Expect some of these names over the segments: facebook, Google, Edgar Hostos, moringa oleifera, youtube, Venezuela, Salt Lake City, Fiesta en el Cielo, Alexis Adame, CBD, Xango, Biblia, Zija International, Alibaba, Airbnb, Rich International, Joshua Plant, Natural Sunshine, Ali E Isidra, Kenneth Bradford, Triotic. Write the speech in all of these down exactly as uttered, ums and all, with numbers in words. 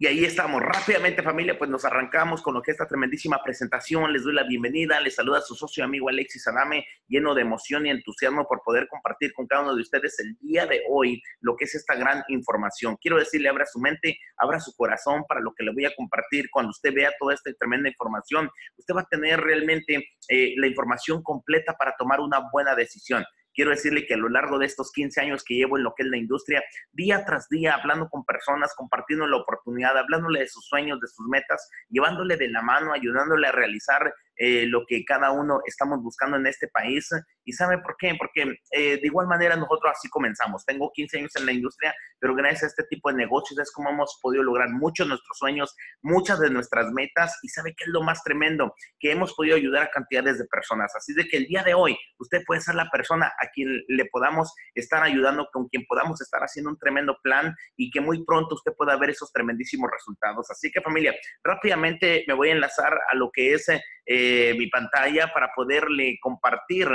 Y ahí estamos. Rápidamente, familia, pues nos arrancamos con lo que es esta tremendísima presentación. Les doy la bienvenida. Les saluda su socio y amigo Alexis Adame, lleno de emoción y entusiasmo por poder compartir con cada uno de ustedes el día de hoy lo que es esta gran información. Quiero decirle, abra su mente, abra su corazón para lo que le voy a compartir. Cuando usted vea toda esta tremenda información, usted va a tener realmente eh, la información completa para tomar una buena decisión. Quiero decirle que a lo largo de estos quince años que llevo en lo que es la industria, día tras día, hablando con personas, compartiendo la oportunidad, hablándole de sus sueños, de sus metas, llevándole de la mano, ayudándole a realizar eh, lo que cada uno estamos buscando en este país. ¿Y sabe por qué? Porque eh, de igual manera nosotros así comenzamos. Tengo quince años en la industria, pero gracias a este tipo de negocios es como hemos podido lograr muchos de nuestros sueños, muchas de nuestras metas. ¿Y sabe qué es lo más tremendo? Que hemos podido ayudar a cantidades de personas. Así de que el día de hoy usted puede ser la persona a quien le podamos estar ayudando, con quien podamos estar haciendo un tremendo plan y que muy pronto usted pueda ver esos tremendísimos resultados. Así que, familia, rápidamente me voy a enlazar a lo que es eh, mi pantalla para poderle compartir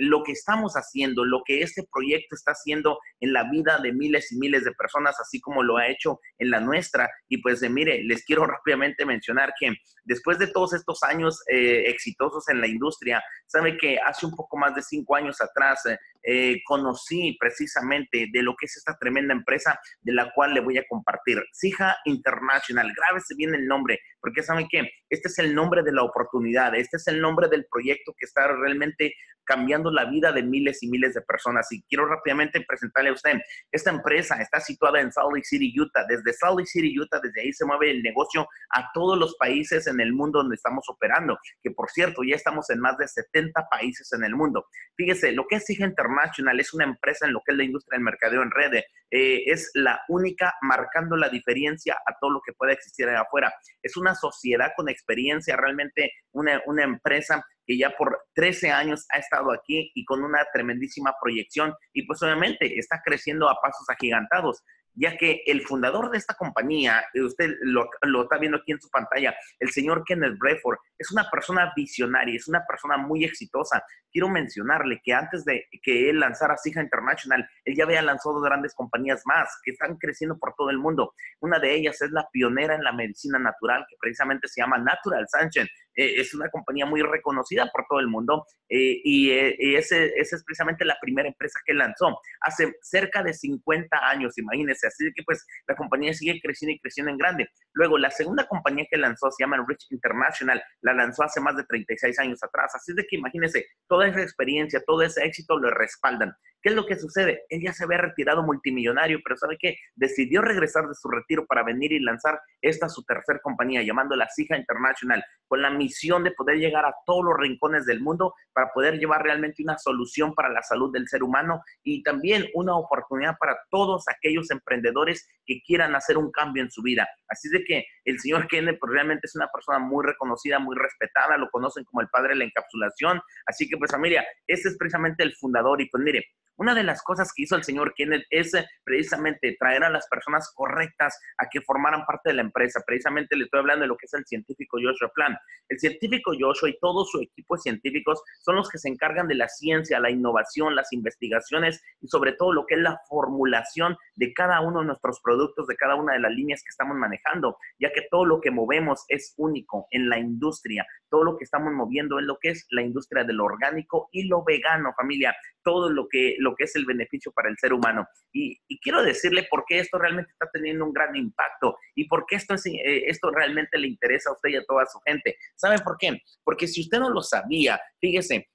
lo que estamos haciendo, lo que este proyecto está haciendo en la vida de miles y miles de personas, así como lo ha hecho en la nuestra. Y pues, eh, mire, les quiero rápidamente mencionar que después de todos estos años eh, exitosos en la industria, sabe que hace un poco más de cinco años atrás, Eh, conocí precisamente de lo que es esta tremenda empresa de la cual le voy a compartir, Zija International. Grábese bien el nombre, porque ¿saben qué? Este es el nombre de la oportunidad, este es el nombre del proyecto que está realmente cambiando la vida de miles y miles de personas. Y quiero rápidamente presentarle a usted, esta empresa está situada en Salt Lake City, Utah. Desde Salt Lake City, Utah, desde ahí se mueve el negocio a todos los países en el mundo donde estamos operando, que por cierto, ya estamos en más de setenta países en el mundo. Fíjese, lo que es Zija International es una empresa en lo que es la industria del mercadeo en redes. Eh, es la única marcando la diferencia a todo lo que pueda existir allá afuera. Es una sociedad con experiencia, realmente una, una empresa que ya por trece años ha estado aquí y con una tremendísima proyección, y pues obviamente está creciendo a pasos agigantados, ya que el fundador de esta compañía, usted lo, lo está viendo aquí en su pantalla, el señor Kenneth Bradford, es una persona visionaria, es una persona muy exitosa. Quiero mencionarle que antes de que él lanzara Zija International, él ya había lanzado grandes compañías más que están creciendo por todo el mundo. Una de ellas es la pionera en la medicina natural, que precisamente se llama Natural Sunshine. Eh, es una compañía muy reconocida por todo el mundo eh, y eh, esa es precisamente la primera empresa que lanzó hace cerca de cincuenta años, imagínense. Así que pues la compañía sigue creciendo y creciendo en grande. Luego la segunda compañía que lanzó se llama Rich International, la lanzó hace más de treinta y seis años atrás. Así de que imagínense, toda esa experiencia, todo ese éxito lo respaldan. ¿Qué es lo que sucede? Él ya se había retirado multimillonario, pero ¿sabe qué? Decidió regresar de su retiro para venir y lanzar esta su tercer compañía, llamándola Zija International, con la misión de poder llegar a todos los rincones del mundo para poder llevar realmente una solución para la salud del ser humano y también una oportunidad para todos aquellos emprendedores que quieran hacer un cambio en su vida. Así de que el señor Kenneth pues, realmente es una persona muy reconocida, muy respetada, lo conocen como el padre de la encapsulación. Así que pues familia, este es precisamente el fundador y pues mire, una de las cosas que hizo el señor Kenneth es precisamente traer a las personas correctas a que formaran parte de la empresa. Precisamente le estoy hablando de lo que es el científico Joshua Plant. El científico Joshua y todo su equipo de científicos son los que se encargan de la ciencia, la innovación, las investigaciones y sobre todo lo que es la formulación de cada uno de nuestros productos, de cada una de las líneas que estamos manejando, ya que todo lo que movemos es único en la industria. Todo lo que estamos moviendo es lo que es la industria del orgánico y lo vegano, familia. Todo lo que, lo que es el beneficio para el ser humano. Y, y quiero decirle por qué esto realmente está teniendo un gran impacto y por qué esto, es, eh, esto realmente le interesa a usted y a toda su gente. ¿Saben por qué? Porque si usted no lo sabía, fíjese,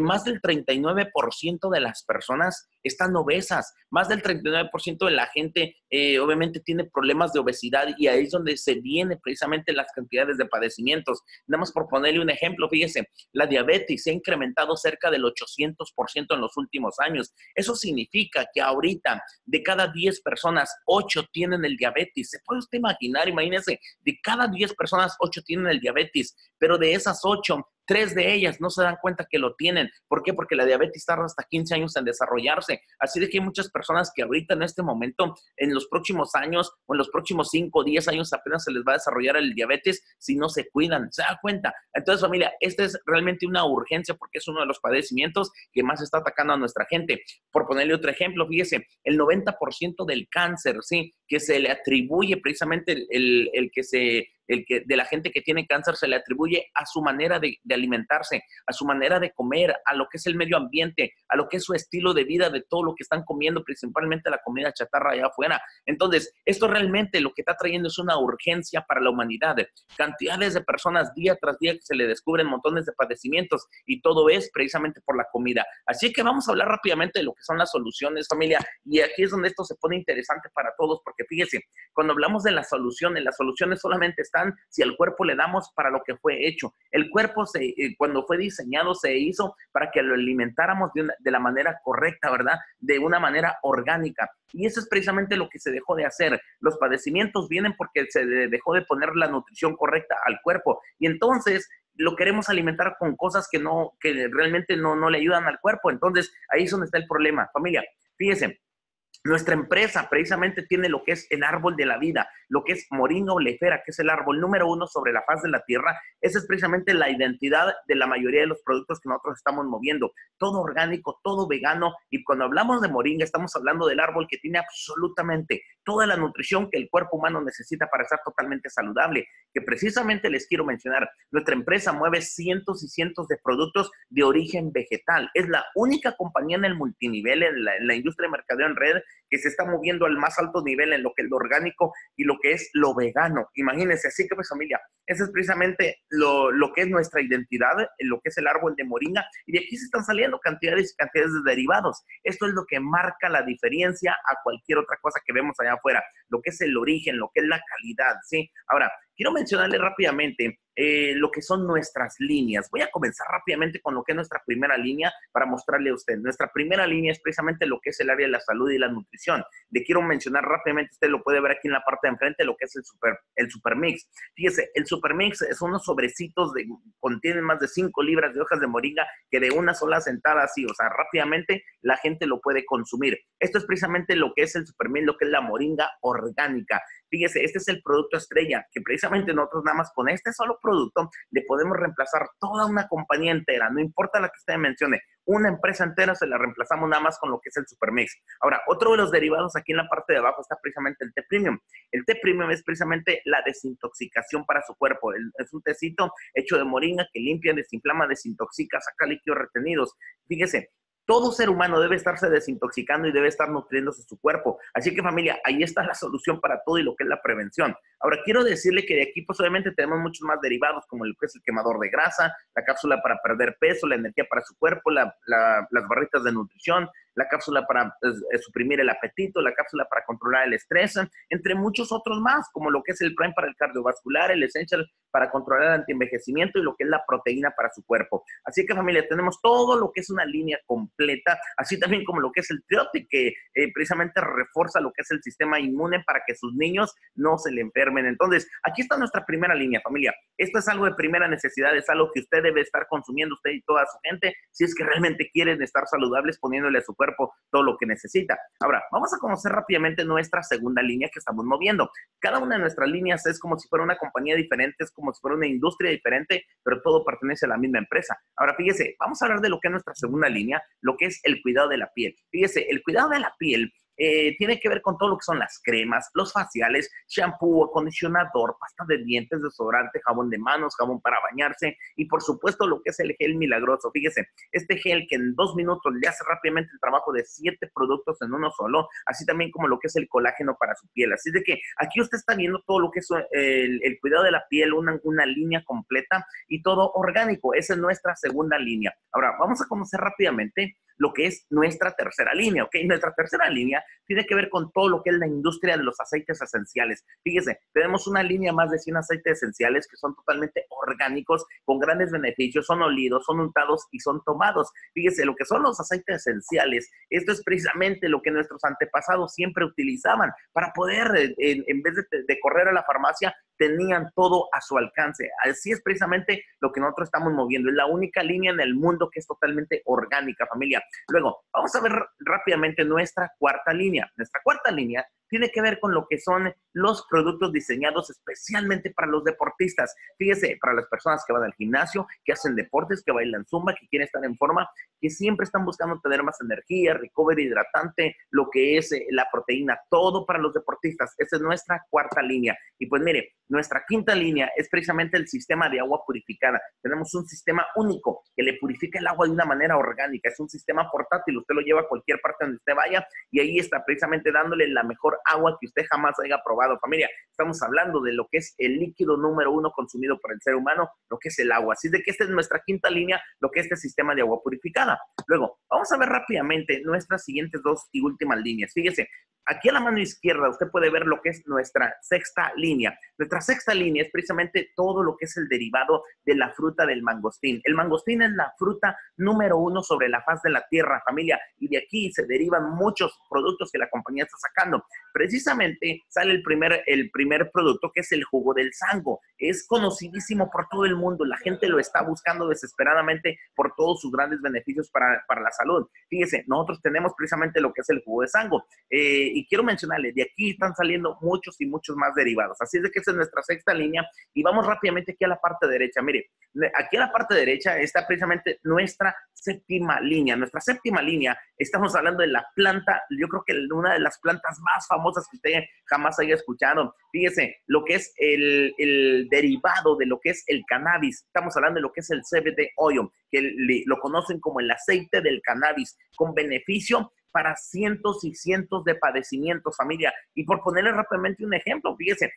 más del treinta y nueve por ciento de las personas están obesas. Más del treinta y nueve por ciento de la gente eh, obviamente tiene problemas de obesidad y ahí es donde se vienen precisamente las cantidades de padecimientos. Nada más por ponerle un ejemplo, fíjese, la diabetes se ha incrementado cerca del ochocientos por ciento en los últimos años. Eso significa que ahorita de cada diez personas, ocho tienen el diabetes. ¿Se puede usted imaginar? Imagínense, de cada diez personas, ocho tienen el diabetes, pero de esas ocho, tres de ellas no se dan cuenta que lo tienen. ¿Por qué? Porque la diabetes tarda hasta quince años en desarrollarse. Así de que hay muchas personas que ahorita en este momento, en los próximos años o en los próximos cinco o diez años apenas se les va a desarrollar el diabetes si no se cuidan. ¿Se dan cuenta? Entonces, familia, esta es realmente una urgencia porque es uno de los padecimientos que más está atacando a nuestra gente. Por ponerle otro ejemplo, fíjese, el noventa por ciento del cáncer, ¿sí? que se le atribuye precisamente el, el, el que se, el que de la gente que tiene cáncer se le atribuye a su manera de, de alimentarse, a su manera de comer, a lo que es el medio ambiente, a lo que es su estilo de vida, de todo lo que están comiendo, principalmente la comida chatarra allá afuera. Entonces, esto realmente lo que está trayendo es una urgencia para la humanidad. Cantidades de personas día tras día que se le descubren montones de padecimientos y todo es precisamente por la comida. Así que vamos a hablar rápidamente de lo que son las soluciones, familia. Y aquí es donde esto se pone interesante para todos, porque fíjense, cuando hablamos de las soluciones, las soluciones solamente están si al cuerpo le damos para lo que fue hecho. El cuerpo, se, cuando fue diseñado, se hizo para que lo alimentáramos de, una, de la manera correcta, ¿verdad? De una manera orgánica. Y eso es precisamente lo que se dejó de hacer. Los padecimientos vienen porque se dejó de poner la nutrición correcta al cuerpo. Y entonces lo queremos alimentar con cosas que, no, que realmente no, no le ayudan al cuerpo. Entonces, ahí es donde está el problema. Familia, fíjense. Nuestra empresa precisamente tiene lo que es el árbol de la vida, lo que es moringa oleifera, que es el árbol número uno sobre la faz de la tierra. Esa es precisamente la identidad de la mayoría de los productos que nosotros estamos moviendo. Todo orgánico, todo vegano. Y cuando hablamos de moringa, estamos hablando del árbol que tiene absolutamente toda la nutrición que el cuerpo humano necesita para estar totalmente saludable. Que precisamente les quiero mencionar, nuestra empresa mueve cientos y cientos de productos de origen vegetal. Es la única compañía en el multinivel, en la, en la industria de mercadeo en red, que se está moviendo al más alto nivel en lo que es lo orgánico y lo que es lo vegano. Imagínense, así que pues familia, ese es precisamente lo, lo que es nuestra identidad, lo que es el árbol de moringa, y de aquí se están saliendo cantidades y cantidades de derivados. Esto es lo que marca la diferencia a cualquier otra cosa que vemos allá afuera, lo que es el origen, lo que es la calidad, ¿sí? Ahora, quiero mencionarles rápidamente eh, lo que son nuestras líneas. Voy a comenzar rápidamente con lo que es nuestra primera línea para mostrarle a usted. Nuestra primera línea es precisamente lo que es el área de la salud y la nutrición. Le quiero mencionar rápidamente, usted lo puede ver aquí en la parte de enfrente, lo que es el super, el supermix. Fíjese, el supermix son unos sobrecitos que contienen más de cinco libras de hojas de moringa que de una sola sentada así, o sea, rápidamente la gente lo puede consumir. Esto es precisamente lo que es el supermix, lo que es la moringa orgánica. Fíjese, este es el producto estrella, que precisamente nosotros nada más con este solo producto le podemos reemplazar toda una compañía entera, no importa la que usted mencione, una empresa entera se la reemplazamos nada más con lo que es el supermix. Ahora, otro de los derivados aquí en la parte de abajo está precisamente el té premium. El té premium es precisamente la desintoxicación para su cuerpo. Es un tecito hecho de moringa que limpia, desinflama, desintoxica, saca líquidos retenidos. Fíjese. Todo ser humano debe estarse desintoxicando y debe estar nutriéndose su cuerpo. Así que familia, ahí está la solución para todo y lo que es la prevención. Ahora, quiero decirle que de aquí, pues obviamente tenemos muchos más derivados, como lo que es el quemador de grasa, la cápsula para perder peso, la energía para su cuerpo, la, la, las barritas de nutrición, la cápsula para eh, suprimir el apetito, la cápsula para controlar el estrés, entre muchos otros más, como lo que es el Prime para el cardiovascular, el Essential para controlar el antienvejecimiento y lo que es la proteína para su cuerpo. Así que familia, tenemos todo lo que es una línea completa, así también como lo que es el Triotic, que eh, precisamente refuerza lo que es el sistema inmune para que sus niños no se le enfermen. Entonces, aquí está nuestra primera línea, familia. Esto es algo de primera necesidad, es algo que usted debe estar consumiendo, usted y toda su gente, si es que realmente quieren estar saludables, poniéndole a su cuerpo cuerpo todo lo que necesita. Ahora, vamos a conocer rápidamente nuestra segunda línea que estamos moviendo. Cada una de nuestras líneas es como si fuera una compañía diferente, es como si fuera una industria diferente, pero todo pertenece a la misma empresa. Ahora, fíjese, vamos a hablar de lo que es nuestra segunda línea, lo que es el cuidado de la piel. Fíjese, el cuidado de la piel Eh, tiene que ver con todo lo que son las cremas, los faciales, shampoo, acondicionador, pasta de dientes, desodorante, jabón de manos, jabón para bañarse y por supuesto lo que es el gel milagroso. Fíjese, este gel que en dos minutos le hace rápidamente el trabajo de siete productos en uno solo, así también como lo que es el colágeno para su piel. Así de que aquí usted está viendo todo lo que es el, el cuidado de la piel, una, una línea completa y todo orgánico. Esa es nuestra segunda línea. Ahora, vamos a conocer rápidamente lo que es nuestra tercera línea, ¿ok? Nuestra tercera línea tiene que ver con todo lo que es la industria de los aceites esenciales. Fíjese, tenemos una línea más de cien aceites esenciales que son totalmente orgánicos, con grandes beneficios, son olidos, son untados y son tomados. Fíjese, lo que son los aceites esenciales, esto es precisamente lo que nuestros antepasados siempre utilizaban para poder, en, en vez de, de correr a la farmacia, tenían todo a su alcance. Así es precisamente lo que nosotros estamos moviendo. Es la única línea en el mundo que es totalmente orgánica, familia. Luego, vamos a ver rápidamente nuestra cuarta línea. Nuestra cuarta línea tiene que ver con lo que son los productos diseñados especialmente para los deportistas. Fíjese, para las personas que van al gimnasio, que hacen deportes, que bailan zumba, que quieren estar en forma, que siempre están buscando tener más energía, recovery, hidratante, lo que es la proteína, todo para los deportistas. Esa es nuestra cuarta línea. Y pues mire, nuestra quinta línea es precisamente el sistema de agua purificada. Tenemos un sistema único que le purifica el agua de una manera orgánica. Es un sistema portátil. Usted lo lleva a cualquier parte donde usted vaya y ahí está precisamente dándole la mejor agua que usted jamás haya probado. Familia, estamos hablando de lo que es el líquido número uno consumido por el ser humano, lo que es el agua. Así de que esta es nuestra quinta línea, lo que es este sistema de agua purificada. Luego, vamos a ver rápidamente nuestras siguientes dos y últimas líneas. Fíjese, aquí a la mano izquierda usted puede ver lo que es nuestra sexta línea. Nuestra sexta línea es precisamente todo lo que es el derivado de la fruta del mangostín. El mangostín es la fruta número uno sobre la faz de la tierra, familia, y de aquí se derivan muchos productos que la compañía está sacando. Precisamente sale el primer, el primer producto, que es el jugo del Xango. Es conocidísimo por todo el mundo. La gente lo está buscando desesperadamente por todos sus grandes beneficios para, para la salud. Fíjese, nosotros tenemos precisamente lo que es el jugo de Xango. Eh, Y quiero mencionarles, de aquí están saliendo muchos y muchos más derivados. Así es de que esa es nuestra sexta línea. Y vamos rápidamente aquí a la parte derecha. Mire, aquí a la parte derecha está precisamente nuestra séptima línea. Nuestra séptima línea, estamos hablando de la planta, yo creo que una de las plantas más famosas que usted jamás haya escuchado. Fíjese, lo que es el, el derivado de lo que es el cannabis. Estamos hablando de lo que es el C B D oil, que lo conocen como el aceite del cannabis, con beneficio para cientos y cientos de padecimientos, familia. Y por ponerle rápidamente un ejemplo, fíjense,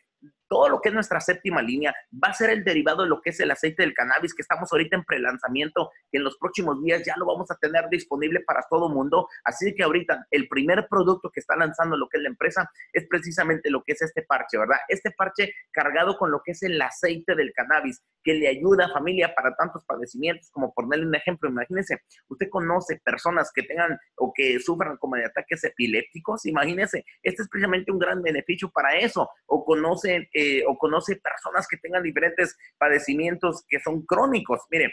todo lo que es nuestra séptima línea va a ser el derivado de lo que es el aceite del cannabis, que estamos ahorita en prelanzamiento, que en los próximos días ya lo vamos a tener disponible para todo mundo. Así que ahorita el primer producto que está lanzando lo que es la empresa es precisamente lo que es este parche, ¿verdad? Este parche cargado con lo que es el aceite del cannabis, que le ayuda, familia, para tantos padecimientos, como ponerle un ejemplo. Imagínense, usted conoce personas que tengan o que sufran como de ataques epilépticos. Imagínense, este es precisamente un gran beneficio para eso. O conocen eh, o conoce personas que tengan diferentes padecimientos que son crónicos. Miren,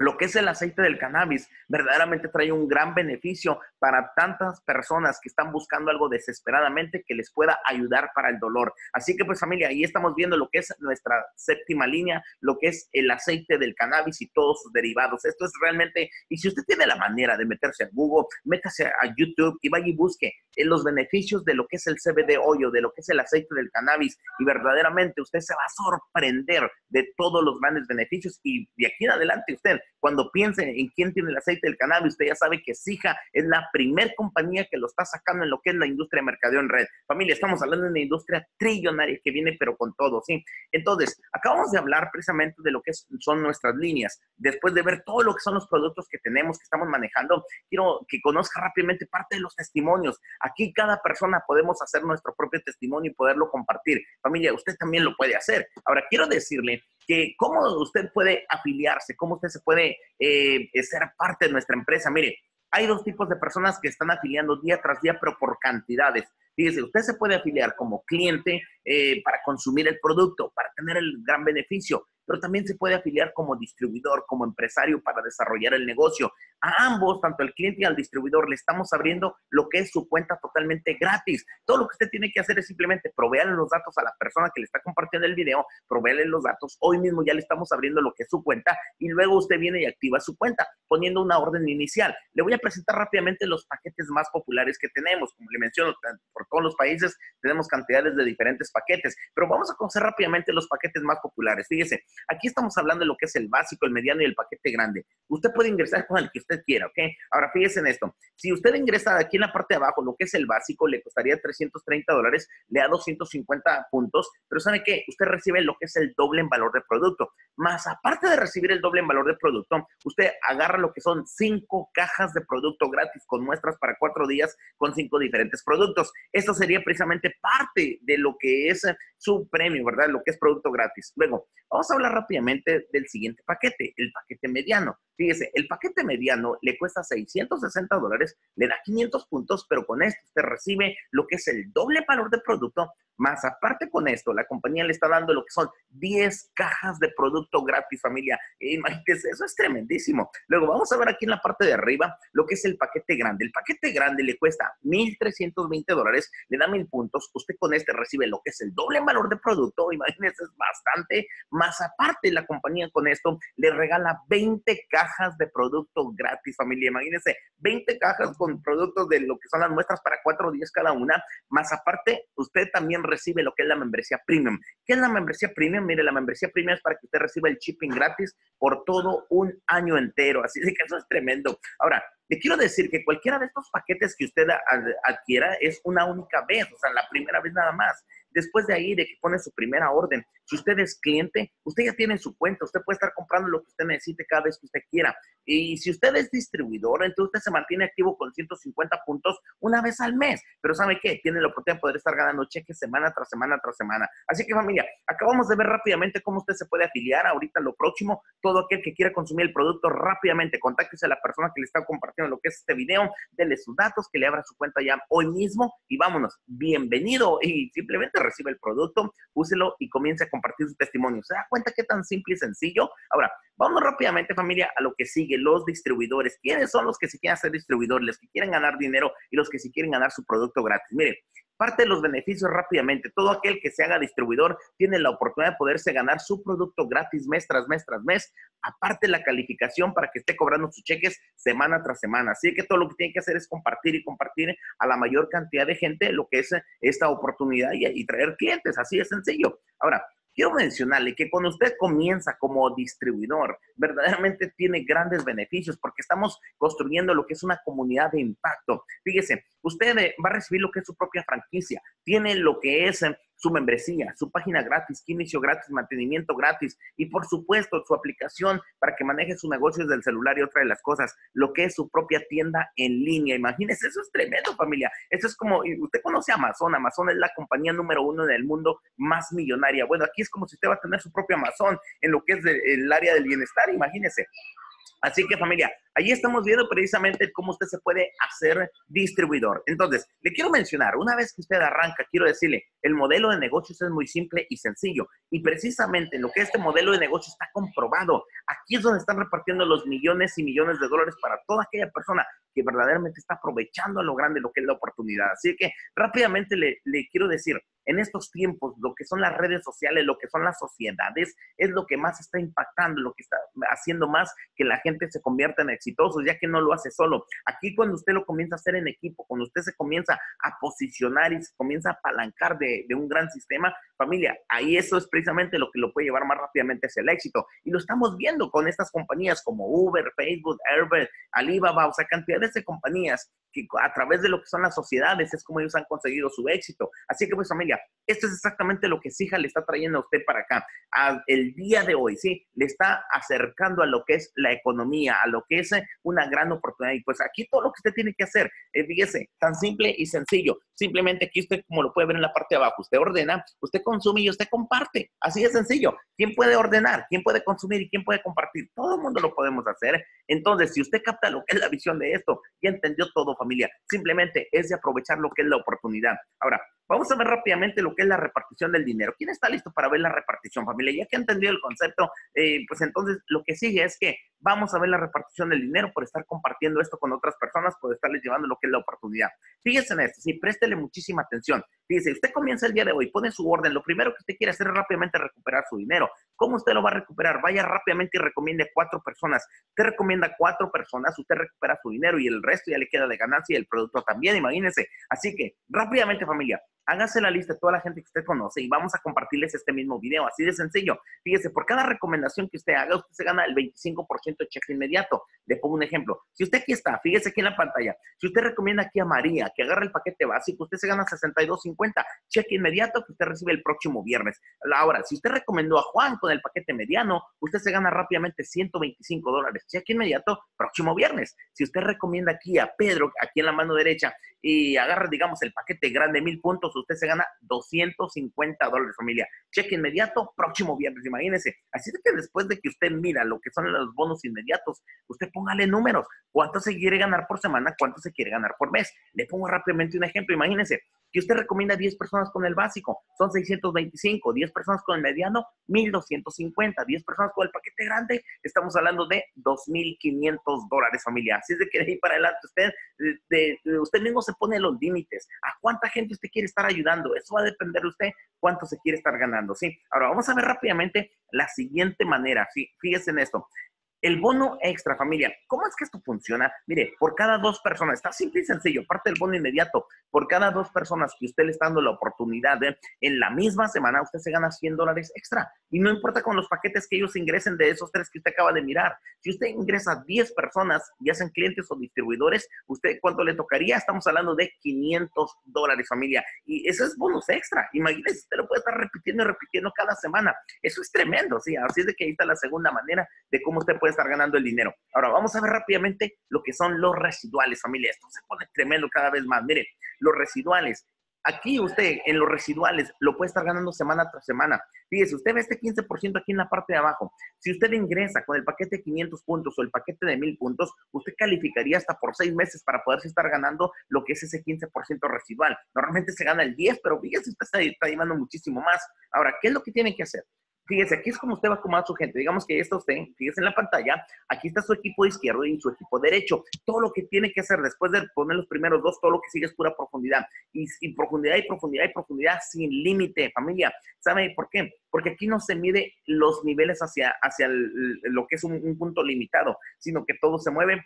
lo que es el aceite del cannabis verdaderamente trae un gran beneficio para tantas personas que están buscando algo desesperadamente que les pueda ayudar para el dolor. Así que pues familia, ahí estamos viendo lo que es nuestra séptima línea, lo que es el aceite del cannabis y todos sus derivados. Esto es realmente, y si usted tiene la manera de meterse a Google, métase a YouTube y vaya y busque los beneficios de lo que es el C B D oil, de lo que es el aceite del cannabis, y verdaderamente usted se va a sorprender de todos los grandes beneficios. Y de aquí en adelante usted, cuando piensen en quién tiene el aceite del cannabis, usted ya sabe que Zija es la primer compañía que lo está sacando en lo que es la industria de mercadeo en red. Familia, estamos hablando de una industria trillonaria que viene, pero con todo, ¿sí? Entonces, acabamos de hablar precisamente de lo que son nuestras líneas. Después de ver todo lo que son los productos que tenemos, que estamos manejando, quiero que conozca rápidamente parte de los testimonios. Aquí cada persona podemos hacer nuestro propio testimonio y poderlo compartir. Familia, usted también lo puede hacer. Ahora, quiero decirle que cómo usted puede afiliarse, cómo usted se puede eh, ser parte de nuestra empresa. Mire, hay dos tipos de personas que están afiliando día tras día, pero por cantidades. Fíjese, usted se puede afiliar como cliente eh, para consumir el producto, para tener el gran beneficio, pero también se puede afiliar como distribuidor, como empresario para desarrollar el negocio. A ambos, tanto al cliente y al distribuidor, le estamos abriendo lo que es su cuenta totalmente gratis. Todo lo que usted tiene que hacer es simplemente proveerle los datos a la persona que le está compartiendo el video, proveerle los datos. Hoy mismo ya le estamos abriendo lo que es su cuenta y luego usted viene y activa su cuenta poniendo una orden inicial. Le voy a presentar rápidamente los paquetes más populares que tenemos. Como le menciono, por todos los países tenemos cantidades de diferentes paquetes, pero vamos a conocer rápidamente los paquetes más populares. Fíjese, aquí estamos hablando de lo que es el básico, el mediano y el paquete grande. Usted puede ingresar con el que usted quiera, ¿ok? Ahora, fíjese en esto. Si usted ingresa aquí en la parte de abajo, lo que es el básico, le costaría trescientos treinta dólares, le da doscientos cincuenta puntos, pero ¿sabe qué? Usted recibe lo que es el doble en valor de producto. Más aparte de recibir el doble en valor de producto, usted agarra lo que son cinco cajas de producto gratis con muestras para cuatro días con cinco diferentes productos. Esto sería precisamente parte de lo que es su premio, ¿verdad? Lo que es producto gratis. Luego, vamos a hablar rápidamente del siguiente paquete, el paquete mediano. Fíjese, el paquete mediano le cuesta seiscientos sesenta dólares, le da quinientos puntos, pero con esto usted recibe lo que es el doble valor de producto, más aparte con esto, la compañía le está dando lo que son diez cajas de producto gratis, familia. Imagínense, eso es tremendísimo. Luego vamos a ver aquí en la parte de arriba lo que es el paquete grande. El paquete grande le cuesta mil trescientos veinte dólares, le da mil puntos. Usted con este recibe lo que es el doble valor de producto, imagínense, es bastante. Más aparte, la compañía con esto le regala veinte cajas de producto gratis, familia. Imagínense, veinte cajas con productos de lo que son las muestras para cuatro días cada una. Más aparte, usted también recibe lo que es la membresía premium. ¿Qué es la membresía premium? Mire, la membresía premium es para que usted reciba el shipping gratis por todo un año entero. Así de que eso es tremendo. Ahora, le quiero decir que cualquiera de estos paquetes que usted adquiera es una única vez, o sea, la primera vez nada más. Después de ahí, de que pone su primera orden, si usted es cliente, usted ya tiene su cuenta, usted puede estar comprando lo que usted necesite cada vez que usted quiera. Y si usted es distribuidor, entonces usted se mantiene activo con ciento cincuenta puntos una vez al mes. Pero ¿sabe qué? Tiene la oportunidad de poder estar ganando cheques semana tras semana tras semana. Así que familia, acabamos de ver rápidamente cómo usted se puede afiliar. Ahorita lo próximo, todo aquel que quiera consumir el producto rápidamente, contáctese a la persona que le está compartiendo lo que es este video, dele sus datos, que le abra su cuenta ya hoy mismo y vámonos. Bienvenido y simplemente recibe el producto, úselo y comience a compartir su testimonio. ¿Se da cuenta qué tan simple y sencillo? Ahora, vamos rápidamente, familia, a lo que sigue, los distribuidores. ¿Quiénes son los que se quieren hacer distribuidores? Los que quieren ganar dinero y los que se quieren ganar su producto gratis. Mire, parte de los beneficios rápidamente, todo aquel que se haga distribuidor tiene la oportunidad de poderse ganar su producto gratis mes tras mes tras mes, aparte la calificación para que esté cobrando sus cheques semana tras semana. Así que todo lo que tiene que hacer es compartir y compartir a la mayor cantidad de gente lo que es esta oportunidad y, y traer clientes, así de sencillo. Ahora, quiero mencionarle que cuando usted comienza como distribuidor, verdaderamente tiene grandes beneficios porque estamos construyendo lo que es una comunidad de impacto. Fíjese, usted va a recibir lo que es su propia franquicia, tiene lo que es su membresía, su página gratis, inicio gratis, mantenimiento gratis y por supuesto su aplicación para que maneje su negocio desde el celular y otra de las cosas, lo que es su propia tienda en línea. Imagínense, eso es tremendo, familia. Eso es como, usted conoce a Amazon, Amazon es la compañía número uno en el mundo más millonaria. Bueno, aquí es como si usted va a tener su propia Amazon en lo que es el área del bienestar, imagínense. Así que familia, ahí estamos viendo precisamente cómo usted se puede hacer distribuidor. Entonces, le quiero mencionar, una vez que usted arranca, quiero decirle, el modelo de negocios es muy simple y sencillo. Y precisamente en lo que este modelo de negocio está comprobado, aquí es donde están repartiendo los millones y millones de dólares para toda aquella persona que verdaderamente está aprovechando a lo grande lo que es la oportunidad. Así que rápidamente le, le quiero decir, en estos tiempos, lo que son las redes sociales, lo que son las sociedades, es lo que más está impactando, lo que está haciendo más que la gente se convierta en exitosos, ya que no lo hace solo. Aquí cuando usted lo comienza a hacer en equipo, cuando usted se comienza a posicionar y se comienza a apalancar de, de un gran sistema, familia, ahí eso es precisamente lo que lo puede llevar más rápidamente hacia el éxito. Y lo estamos viendo con estas compañías como Uber, Facebook, Airbnb, Alibaba, o sea, cantidades de compañías que a través de lo que son las sociedades es como ellos han conseguido su éxito. Así que pues familia, esto es exactamente lo que Zija le está trayendo a usted para acá. A, el día de hoy, sí, le está acercando a lo que es la economía, a lo que es una gran oportunidad. Y pues aquí todo lo que usted tiene que hacer, eh, fíjese, tan simple y sencillo. Simplemente aquí usted, como lo puede ver en la parte de abajo, usted ordena, usted consume y usted comparte. Así de sencillo. ¿Quién puede ordenar? ¿Quién puede consumir? ¿Y quién puede compartir? Todo el mundo lo podemos hacer. Entonces, si usted capta lo que es la visión de esto, ya entendió todo, familia. Simplemente es de aprovechar lo que es la oportunidad. Ahora, vamos a ver rápidamente lo que es la repartición del dinero. ¿Quién está listo para ver la repartición, familia? Ya que ha entendido el concepto, eh, pues entonces lo que sigue es que vamos a ver la repartición del dinero por estar compartiendo esto con otras personas, por estarles llevando lo que es la oportunidad. Fíjense en esto, sí, préstele muchísima atención. Fíjense, usted comienza el día de hoy, pone su orden. Lo primero que usted quiere hacer es rápidamente recuperar su dinero. ¿Cómo usted lo va a recuperar? Vaya rápidamente y recomiende cuatro personas. Usted recomienda cuatro personas, usted recupera su dinero y el resto ya le queda de ganancia y el producto también, imagínense. Así que rápidamente, familia, hágase la lista de toda la gente que usted conoce y vamos a compartirles este mismo video, así de sencillo. Fíjese, por cada recomendación que usted haga, usted se gana el veinticinco por ciento de cheque inmediato. Le pongo un ejemplo. Si usted aquí está, fíjese aquí en la pantalla, si usted recomienda aquí a María que agarre el paquete básico, usted se gana sesenta y dos cincuenta, cheque inmediato que usted recibe el próximo viernes. Ahora, si usted recomendó a Juan con el paquete mediano, usted se gana rápidamente ciento veinticinco dólares, cheque inmediato, próximo viernes. Si usted recomienda aquí a Pedro, aquí en la mano derecha, y agarra, digamos, el paquete grande, mil puntos, usted se gana doscientos cincuenta dólares, familia. Cheque inmediato, próximo viernes, imagínense. Así que después de que usted mira lo que son los bonos inmediatos, usted póngale números. ¿Cuánto se quiere ganar por semana? ¿Cuánto se quiere ganar por mes? Le pongo rápidamente un ejemplo, imagínense. Que usted recomienda diez personas con el básico, son seiscientos veinticinco, diez personas con el mediano, mil doscientos cincuenta, diez personas con el paquete grande, estamos hablando de dos mil quinientos dólares, familia. Así es de que de ahí para adelante usted, de, de, usted mismo se pone los límites. ¿A cuánta gente usted quiere estar ayudando? Eso va a depender de usted cuánto se quiere estar ganando, ¿sí? Ahora, vamos a ver rápidamente la siguiente manera, ¿sí? Fíjense en esto. El bono extra, familia. ¿Cómo es que esto funciona? Mire, por cada dos personas, está simple y sencillo, parte del bono inmediato, por cada dos personas que usted le está dando la oportunidad, de, en la misma semana usted se gana cien dólares extra. Y no importa con los paquetes que ellos ingresen de esos tres que usted acaba de mirar. Si usted ingresa diez personas, ya sean clientes o distribuidores, ¿usted cuánto le tocaría? Estamos hablando de quinientos dólares, familia. Y eso es bonos extra. Imagínense, usted lo puede estar repitiendo y repitiendo cada semana. Eso es tremendo, ¿sí? Así es de que ahí está la segunda manera de cómo usted puede estar ganando el dinero. Ahora, vamos a ver rápidamente lo que son los residuales, familia. Esto se pone tremendo cada vez más. Miren, los residuales. Aquí usted, en los residuales, lo puede estar ganando semana tras semana. Fíjese, usted ve este quince por ciento aquí en la parte de abajo. Si usted ingresa con el paquete de quinientos puntos o el paquete de mil puntos, usted calificaría hasta por seis meses para poderse estar ganando lo que es ese quince por ciento residual. Normalmente se gana el diez por ciento, pero fíjese, usted está, está llevando muchísimo más. Ahora, ¿qué es lo que tiene que hacer? Fíjese, aquí es como usted va a acomodar a su gente. Digamos que ahí está usted, fíjese en la pantalla, aquí está su equipo izquierdo y su equipo derecho. Todo lo que tiene que hacer después de poner los primeros dos, todo lo que sigue es pura profundidad. Y, y profundidad, y profundidad, y profundidad sin límite, familia. ¿Sabe por qué? Porque aquí no se mide los niveles hacia, hacia el, lo que es un, un punto limitado, sino que todo se mueve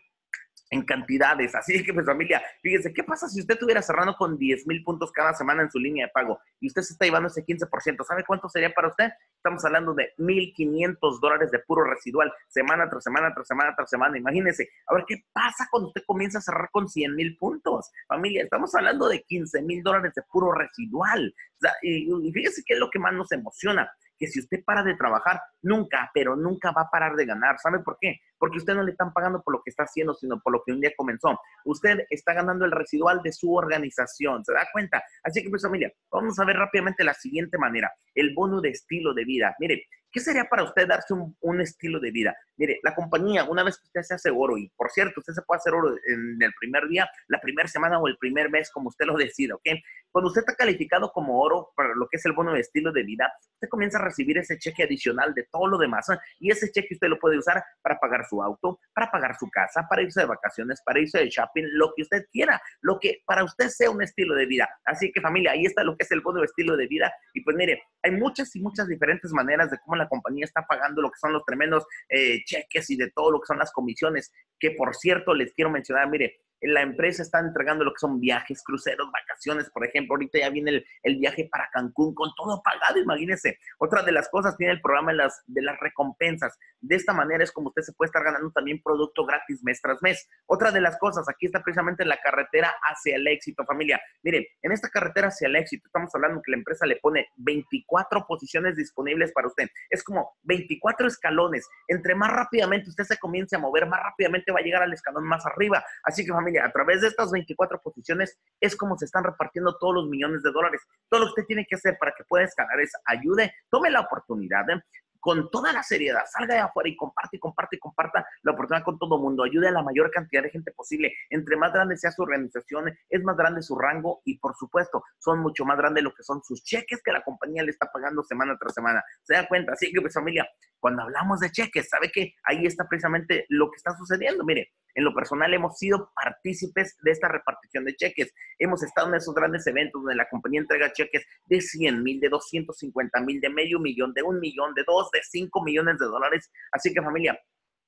en cantidades. Así que, pues, familia, fíjense, ¿qué pasa si usted estuviera cerrando con diez mil puntos cada semana en su línea de pago y usted se está llevando ese quince por ciento? ¿Sabe cuánto sería para usted? Estamos hablando de mil quinientos dólares de puro residual, semana tras semana, tras semana, tras semana. Imagínense. Ahora, ¿qué pasa cuando usted comienza a cerrar con cien mil puntos? Familia, estamos hablando de quince mil dólares de puro residual. O sea, y, y fíjese qué es lo que más nos emociona. Que si usted para de trabajar, nunca, pero nunca va a parar de ganar. ¿Sabe por qué? Porque usted no le están pagando por lo que está haciendo, sino por lo que un día comenzó. Usted está ganando el residual de su organización. ¿Se da cuenta? Así que, pues, familia, vamos a ver rápidamente la siguiente manera. El bono de estilo de vida. Mire, ¿qué sería para usted darse un, un estilo de vida? Mire, la compañía, una vez que usted se hace oro, y por cierto, usted se puede hacer oro en el primer día, la primera semana o el primer mes, como usted lo decida, ¿ok? Cuando usted está calificado como oro para lo que es el bono de estilo de vida, usted comienza a recibir ese cheque adicional de todo lo demás, ¿eh? Y ese cheque usted lo puede usar para pagar su auto, para pagar su casa, para irse de vacaciones, para irse de shopping, lo que usted quiera, lo que para usted sea un estilo de vida. Así que, familia, ahí está lo que es el bono de estilo de vida. Y pues mire, hay muchas y muchas diferentes maneras de cómo la compañía está pagando lo que son los tremendos eh, cheques y de todo lo que son las comisiones, que por cierto les quiero mencionar, mire, la empresa está entregando lo que son viajes, cruceros, vacaciones, por ejemplo, ahorita ya viene el, el viaje para Cancún con todo pagado, imagínense. Otra de las cosas tiene el programa de las, de las recompensas. De esta manera es como usted se puede estar ganando también producto gratis mes tras mes. Otra de las cosas, aquí está precisamente la carretera hacia el éxito, familia. Mire, en esta carretera hacia el éxito estamos hablando que la empresa le pone veinticuatro posiciones disponibles para usted. Es como veinticuatro escalones. Entre más rápidamente usted se comience a mover, más rápidamente va a llegar al escalón más arriba. Así que, familia, a través de estas veinticuatro posiciones es como se están repartiendo todos los millones de dólares. Todo lo que usted tiene que hacer para que pueda escalar es ayude, tome la oportunidad, ¿eh? Con toda la seriedad, salga de afuera y comparte, comparte, comparta la oportunidad con todo el mundo. Ayude a la mayor cantidad de gente posible. Entre más grande sea su organización, es más grande su rango y, por supuesto, son mucho más grandes lo que son sus cheques que la compañía le está pagando semana tras semana. ¿Se da cuenta? Así que, pues, familia, cuando hablamos de cheques, ¿sabe qué? Ahí está precisamente lo que está sucediendo. Mire, en lo personal hemos sido partícipes de esta repartición de cheques. Hemos estado en esos grandes eventos donde la compañía entrega cheques de cien mil, de doscientos cincuenta mil, de medio millón, de un millón, de dos, de cinco millones de dólares. Así que, familia,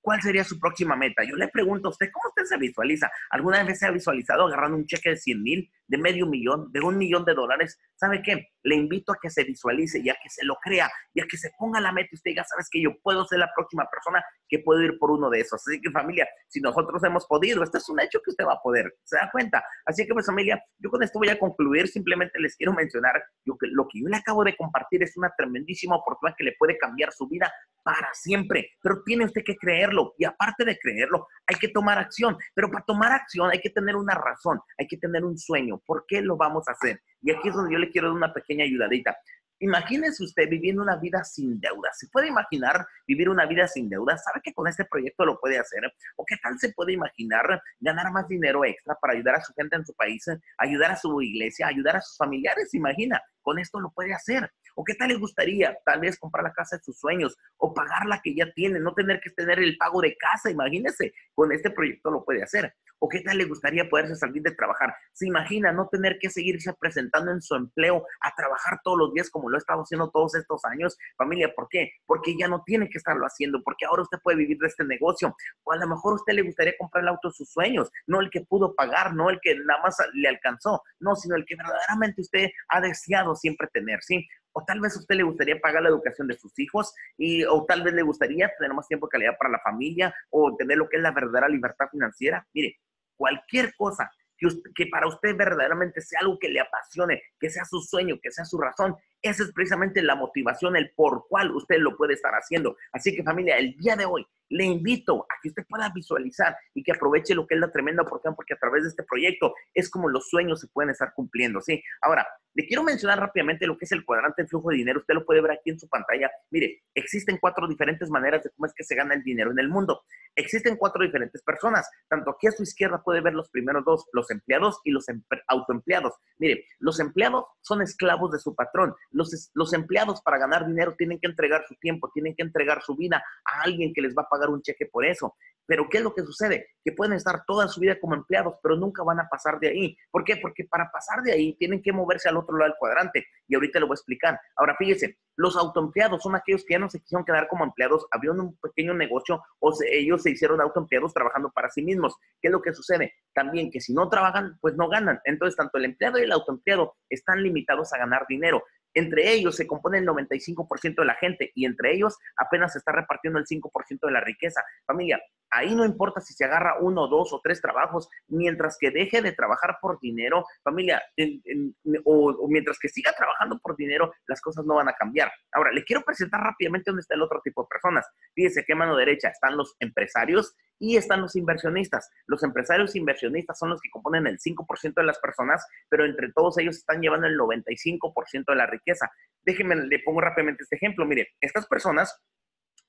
¿cuál sería su próxima meta? Yo le pregunto a usted, ¿cómo usted se visualiza? ¿Alguna vez se ha visualizado agarrando un cheque de cien mil, de medio millón, de un millón de dólares, ¿sabe qué? Le invito a que se visualice y a que se lo crea y a que se ponga la meta y usted diga, ¿sabes qué? Yo puedo ser la próxima persona que puedo ir por uno de esos. Así que, familia, si nosotros hemos podido, este es un hecho que usted va a poder. ¿Se da cuenta? Así que, pues, familia, yo con esto voy a concluir. Simplemente les quiero mencionar lo que, lo que yo le acabo de compartir es una tremendísima oportunidad que le puede cambiar su vida para siempre. Pero tiene usted que creerlo. Y aparte de creerlo, hay que tomar acción. Pero para tomar acción hay que tener una razón. Hay que tener un sueño. ¿Por qué lo vamos a hacer? Y aquí es donde yo le quiero dar una pequeña ayudadita. Imagínese usted viviendo una vida sin deuda. ¿Se puede imaginar vivir una vida sin deuda? ¿Sabe que con este proyecto lo puede hacer? ¿O qué tal se puede imaginar ganar más dinero extra para ayudar a su gente en su país, ayudar a su iglesia, ayudar a sus familiares? ¿Se imagina? Con esto lo puede hacer. ¿O qué tal le gustaría? Tal vez comprar la casa de sus sueños o pagar la que ya tiene, no tener que tener el pago de casa, imagínese, con este proyecto lo puede hacer. ¿O qué tal le gustaría poderse salir de trabajar? ¿Se imagina no tener que seguirse presentando en su empleo a trabajar todos los días como lo ha estado haciendo todos estos años? Familia, ¿por qué? Porque ya no tiene que estarlo haciendo, porque ahora usted puede vivir de este negocio. O a lo mejor a usted le gustaría comprar el auto de sus sueños, no el que pudo pagar, no el que nada más le alcanzó, no, sino el que verdaderamente usted ha deseado siempre tener, ¿sí? O tal vez a usted le gustaría pagar la educación de sus hijos, y, o tal vez le gustaría tener más tiempo de calidad para la familia, o tener lo que es la verdadera libertad financiera. Mire, cualquier cosa que, usted, que para usted verdaderamente sea algo que le apasione, que sea su sueño, que sea su razón, esa es precisamente la motivación, el por cual usted lo puede estar haciendo. Así que, familia, el día de hoy le invito a que usted pueda visualizar y que aproveche lo que es la tremenda oportunidad, porque a través de este proyecto es como los sueños se pueden estar cumpliendo, ¿sí? Ahora, le quiero mencionar rápidamente lo que es el cuadrante del flujo de dinero. Usted lo puede ver aquí en su pantalla. Mire, existen cuatro diferentes maneras de cómo es que se gana el dinero en el mundo. Existen cuatro diferentes personas. Tanto aquí a su izquierda puede ver los primeros dos, los empleados y los autoempleados. Mire, los empleados son esclavos de su patrón. Los, los empleados, para ganar dinero, tienen que entregar su tiempo, tienen que entregar su vida a alguien que les va a pagar un cheque por eso. Pero ¿qué es lo que sucede? Que pueden estar toda su vida como empleados, pero nunca van a pasar de ahí. ¿Por qué? Porque para pasar de ahí tienen que moverse al otro lado del cuadrante. Y ahorita le voy a explicar. Ahora, fíjese, los autoempleados son aquellos que ya no se quisieron quedar como empleados, abrieron un pequeño negocio o se, ellos se hicieron autoempleados trabajando para sí mismos. ¿Qué es lo que sucede? También que si no trabajan, pues no ganan. Entonces, tanto el empleado y el autoempleado están limitados a ganar dinero. Entre ellos se compone el noventa y cinco por ciento de la gente y entre ellos apenas se está repartiendo el cinco por ciento de la riqueza. Familia, ahí no importa si se agarra uno, dos o tres trabajos, mientras que deje de trabajar por dinero, familia, en, en, o, o mientras que siga trabajando por dinero, las cosas no van a cambiar. Ahora, les quiero presentar rápidamente dónde está el otro tipo de personas. Fíjense que mano derecha están los empresarios y están los inversionistas. Los empresarios inversionistas son los que componen el cinco por ciento de las personas, pero entre todos ellos están llevando el noventa y cinco por ciento de la riqueza. Déjenme, le pongo rápidamente este ejemplo. Mire, estas personas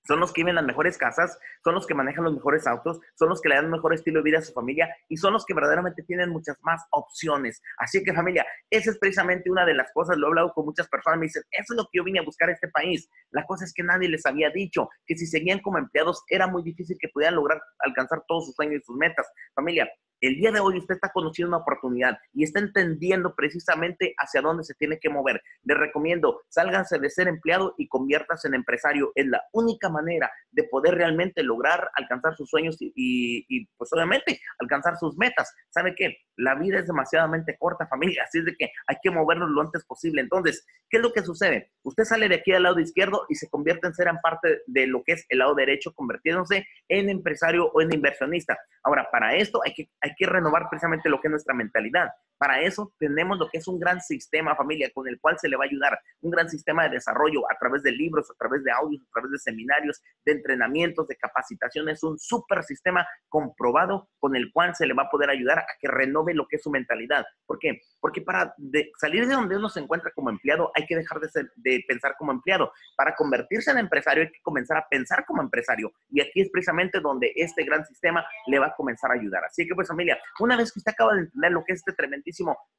son los que viven en las mejores casas, son los que manejan los mejores autos, son los que le dan un mejor estilo de vida a su familia y son los que verdaderamente tienen muchas más opciones. Así que, familia, esa es precisamente una de las cosas. Lo he hablado con muchas personas, me dicen, eso es lo que yo vine a buscar a este país. La cosa es que nadie les había dicho que si seguían como empleados era muy difícil que pudieran lograr alcanzar todos sus sueños y sus metas. Familia, el día de hoy usted está conociendo una oportunidad y está entendiendo precisamente hacia dónde se tiene que mover. Les recomiendo, sálganse de ser empleado y conviértanse en empresario. Es la única manera de poder realmente lograr alcanzar sus sueños y, y, y pues obviamente, alcanzar sus metas. ¿Sabe qué? La vida es demasiadamente corta, familia, así es de que hay que movernos lo antes posible. Entonces, ¿qué es lo que sucede? Usted sale de aquí al lado izquierdo y se convierte en ser parte de lo que es el lado derecho, convirtiéndose en empresario o en inversionista. Ahora, para esto hay que, hay que renovar precisamente lo que es nuestra mentalidad. Para eso tenemos lo que es un gran sistema, familia, con el cual se le va a ayudar. Un gran sistema de desarrollo a través de libros, a través de audios, a través de seminarios, de entrenamientos, de capacitaciones. Un súper sistema comprobado con el cual se le va a poder ayudar a que renove lo que es su mentalidad. ¿Por qué? Porque para de salir de donde uno se encuentra como empleado, hay que dejar de, ser, de pensar como empleado. Para convertirse en empresario, hay que comenzar a pensar como empresario. Y aquí es precisamente donde este gran sistema le va a comenzar a ayudar. Así que, pues, familia, una vez que usted acaba de entender lo que es este tremendo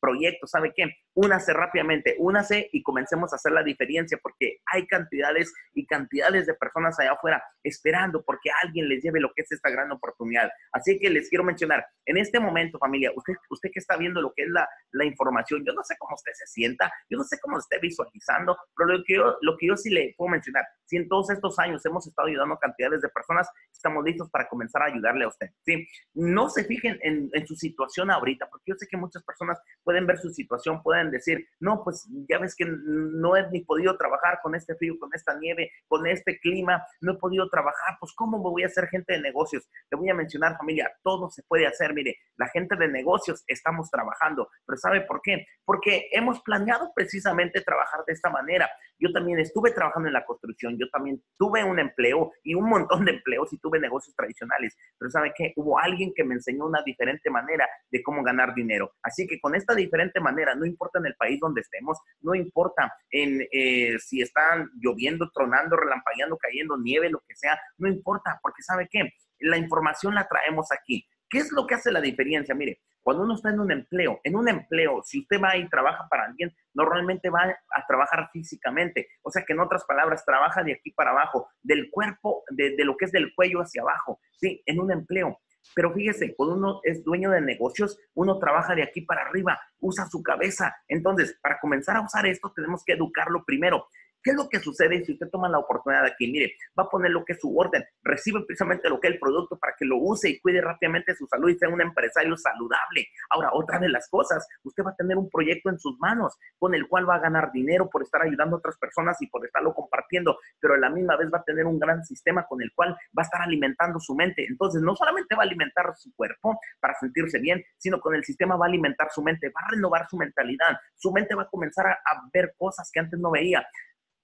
proyecto, ¿sabe qué? Únase rápidamente, únase y comencemos a hacer la diferencia, porque hay cantidades y cantidades de personas allá afuera esperando porque alguien les lleve lo que es esta gran oportunidad. Así que les quiero mencionar, en este momento, familia, usted, usted que está viendo lo que es la, la información, yo no sé cómo usted se sienta, yo no sé cómo esté visualizando, Pero lo que yo, lo que yo sí le puedo mencionar, si en todos estos años hemos estado ayudando a cantidades de personas, estamos listos para comenzar a ayudarle a usted, ¿sí? No se fijen en, en su situación ahorita, porque yo sé que muchas personas pueden ver su situación, pueden decir, no, pues ya ves que no he ni podido trabajar con este frío, con esta nieve, con este clima, no he podido trabajar, pues ¿cómo me voy a hacer gente de negocios? Le voy a mencionar, familia, todo se puede hacer, mire, la gente de negocios estamos trabajando, pero ¿sabe por qué? Porque hemos planeado precisamente trabajar de esta manera. Yo también estuve trabajando en la construcción, yo también tuve un empleo y un montón de empleos y tuve negocios tradicionales, pero ¿sabe qué? Hubo alguien que me enseñó una diferente manera de cómo ganar dinero. Así que con esta diferente manera, no importa en el país donde estemos, no importa en, eh, si están lloviendo, tronando, relampagueando, cayendo nieve, lo que sea, no importa, porque ¿sabe qué? La información la traemos aquí. ¿Qué es lo que hace la diferencia? Mire, cuando uno está en un empleo, en un empleo, si usted va y trabaja para alguien, normalmente va a trabajar físicamente. O sea que en otras palabras, trabaja de aquí para abajo, del cuerpo, de, de lo que es del cuello hacia abajo, ¿sí? En un empleo. Pero fíjese, cuando uno es dueño de negocios, uno trabaja de aquí para arriba, usa su cabeza. Entonces, para comenzar a usar esto, tenemos que educarlo primero. ¿Qué es lo que sucede si usted toma la oportunidad de aquí? Mire, va a poner lo que es su orden, recibe precisamente lo que es el producto para que lo use y cuide rápidamente su salud y sea un empresario saludable. Ahora, otra de las cosas, usted va a tener un proyecto en sus manos con el cual va a ganar dinero por estar ayudando a otras personas y por estarlo compartiendo, pero a la misma vez va a tener un gran sistema con el cual va a estar alimentando su mente. Entonces, no solamente va a alimentar su cuerpo para sentirse bien, sino con el sistema va a alimentar su mente, va a renovar su mentalidad, su mente va a comenzar a, a ver cosas que antes no veía.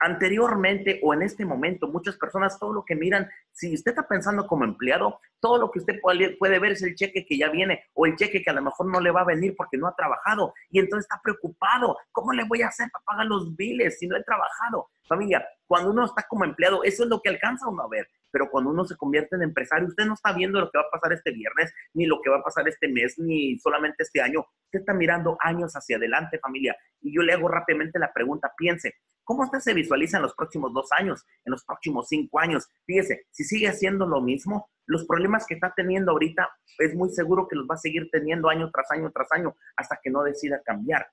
Anteriormente o en este momento, muchas personas, todo lo que miran, si usted está pensando como empleado, todo lo que usted puede, puede ver es el cheque que ya viene o el cheque que a lo mejor no le va a venir porque no ha trabajado y entonces está preocupado. ¿Cómo le voy a hacer para pagar los biles si no he trabajado? Familia, cuando uno está como empleado, eso es lo que alcanza uno a ver. Pero cuando uno se convierte en empresario, usted no está viendo lo que va a pasar este viernes, ni lo que va a pasar este mes, ni solamente este año. Usted está mirando años hacia adelante, familia. Y yo le hago rápidamente la pregunta, piense, ¿cómo usted se visualiza en los próximos dos años, en los próximos cinco años? Fíjese, si sigue haciendo lo mismo, los problemas que está teniendo ahorita es muy seguro que los va a seguir teniendo año tras año tras año hasta que no decida cambiar.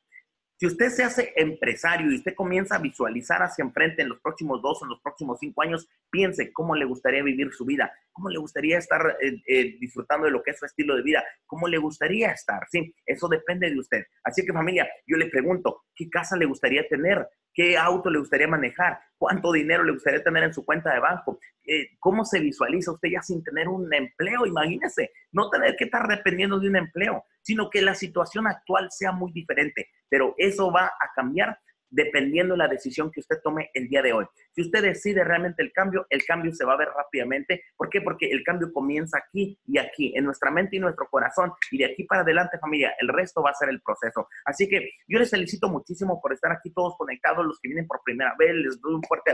Si usted se hace empresario y usted comienza a visualizar hacia enfrente en los próximos dos o en los próximos cinco años, piense cómo le gustaría vivir su vida, cómo le gustaría estar eh, eh, disfrutando de lo que es su estilo de vida, cómo le gustaría estar, ¿sí? Eso depende de usted. Así que familia, yo le pregunto, ¿qué casa le gustaría tener? ¿Qué auto le gustaría manejar? ¿Cuánto dinero le gustaría tener en su cuenta de banco? Eh, ¿Cómo se visualiza usted ya sin tener un empleo? Imagínese, no tener que estar dependiendo de un empleo, sino que la situación actual sea muy diferente. Pero eso va a cambiar dependiendo de la decisión que usted tome el día de hoy. Si usted decide realmente el cambio, el cambio se va a ver rápidamente. ¿Por qué? Porque el cambio comienza aquí y aquí, en nuestra mente y nuestro corazón. Y de aquí para adelante, familia, el resto va a ser el proceso. Así que yo les felicito muchísimo por estar aquí todos conectados. Los que vienen por primera vez, les doy un fuerte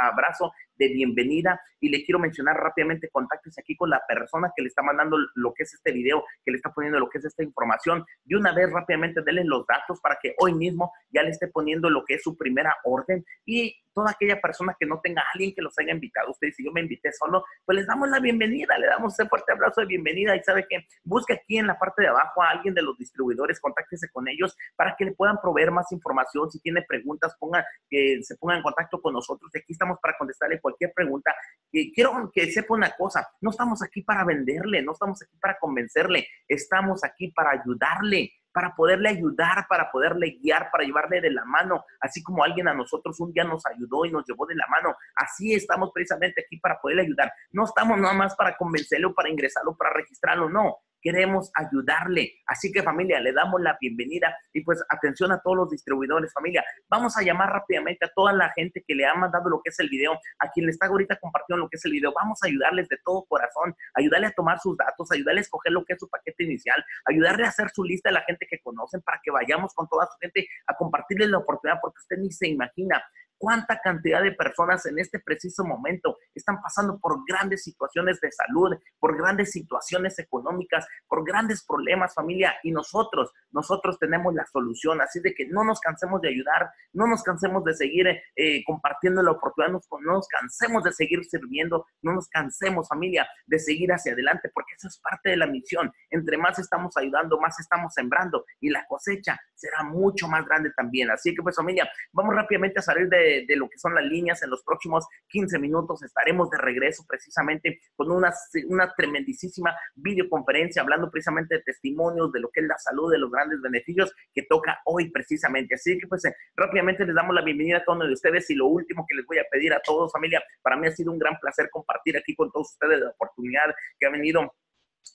abrazo de bienvenida. Y le quiero mencionar rápidamente, contáctese aquí con la persona que le está mandando lo que es este video, que le está poniendo lo que es esta información. De una vez, rápidamente, denle los datos para que hoy mismo ya le esté poniendo lo que es su primera orden. Y toda aquella persona que no tenga a alguien que los haya invitado, ustedes, si yo me invité solo, pues les damos la bienvenida, le damos ese fuerte abrazo de bienvenida. Y sabe que busque aquí en la parte de abajo a alguien de los distribuidores, contáctese con ellos para que le puedan proveer más información. Si tiene preguntas, ponga, que se ponga en contacto con nosotros. Aquí estamos para contestarle cualquier pregunta. Y quiero que sepa una cosa, no estamos aquí para venderle, no estamos aquí para convencerle, estamos aquí para ayudarle, para poderle ayudar, para poderle guiar, para llevarle de la mano, así como alguien a nosotros un día nos ayudó y nos llevó de la mano. Así estamos precisamente aquí para poderle ayudar. No estamos nada más para convencerlo, para ingresarlo, para registrarlo, no. Queremos ayudarle. Así que familia, le damos la bienvenida y pues atención a todos los distribuidores, familia. Vamos a llamar rápidamente a toda la gente que le ha mandado lo que es el video, a quien le está ahorita compartiendo lo que es el video. Vamos a ayudarles de todo corazón, ayudarle a tomar sus datos, ayudarle a escoger lo que es su paquete inicial, ayudarle a hacer su lista de la gente que conocen para que vayamos con toda su gente a compartirles la oportunidad, porque usted ni se imagina cuánta cantidad de personas en este preciso momento están pasando por grandes situaciones de salud, por grandes situaciones económicas, por grandes problemas, familia. Y nosotros, nosotros tenemos la solución. Así de que no nos cansemos de ayudar, no nos cansemos de seguir eh, compartiendo la oportunidad, no, no nos cansemos de seguir sirviendo, no nos cansemos, familia, de seguir hacia adelante, porque eso es parte de la misión. Entre más estamos ayudando, más estamos sembrando y la cosecha será mucho más grande también. Así que pues, familia, vamos rápidamente a salir de de, de lo que son las líneas. En los próximos quince minutos estaremos de regreso precisamente con una, una tremendísima videoconferencia hablando precisamente de testimonios de lo que es la salud, de los grandes beneficios que toca hoy precisamente. Así que pues eh, rápidamente les damos la bienvenida a cada uno de ustedes y lo último que les voy a pedir a todos, familia, para mí ha sido un gran placer compartir aquí con todos ustedes la oportunidad que ha venido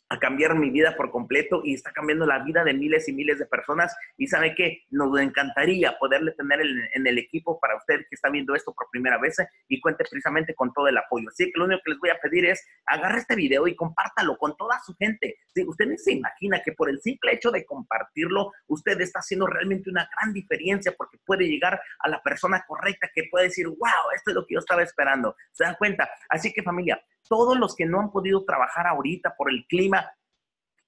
a cambiar mi vida por completo y está cambiando la vida de miles y miles de personas. Y sabe que nos encantaría poderle tener en, en el equipo para usted que está viendo esto por primera vez y cuente precisamente con todo el apoyo. Así que lo único que les voy a pedir es agarre este video y compártalo con toda su gente. Si usted no se imagina que por el simple hecho de compartirlo, usted está haciendo realmente una gran diferencia porque puede llegar a la persona correcta que puede decir, wow, esto es lo que yo estaba esperando. ¿Se dan cuenta? Así que familia, todos los que no han podido trabajar ahorita por el clima,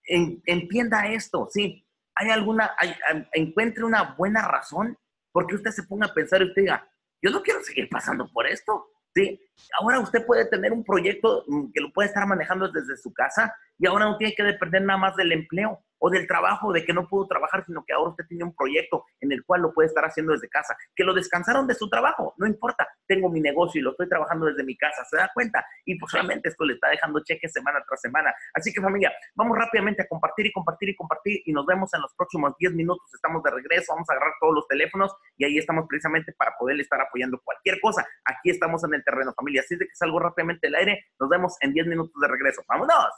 en, entienda esto, ¿sí? ¿Hay alguna, hay, encuentre una buena razón porque usted se ponga a pensar y usted diga, yo no quiero seguir pasando por esto, ¿sí? Ahora usted puede tener un proyecto que lo puede estar manejando desde su casa y ahora no tiene que depender nada más del empleo o del trabajo, de que no pudo trabajar, sino que ahora usted tiene un proyecto en el cual lo puede estar haciendo desde casa. Que lo descansaron de su trabajo, no importa. Tengo mi negocio y lo estoy trabajando desde mi casa, ¿se da cuenta? Y pues realmente esto le está dejando cheques semana tras semana. Así que familia, vamos rápidamente a compartir y compartir y compartir y nos vemos en los próximos diez minutos. Estamos de regreso, vamos a agarrar todos los teléfonos y ahí estamos precisamente para poder estar apoyando cualquier cosa. Aquí estamos en el terreno, familia. Así de que salgo rápidamente del aire. Nos vemos en diez minutos de regreso. ¡Vámonos!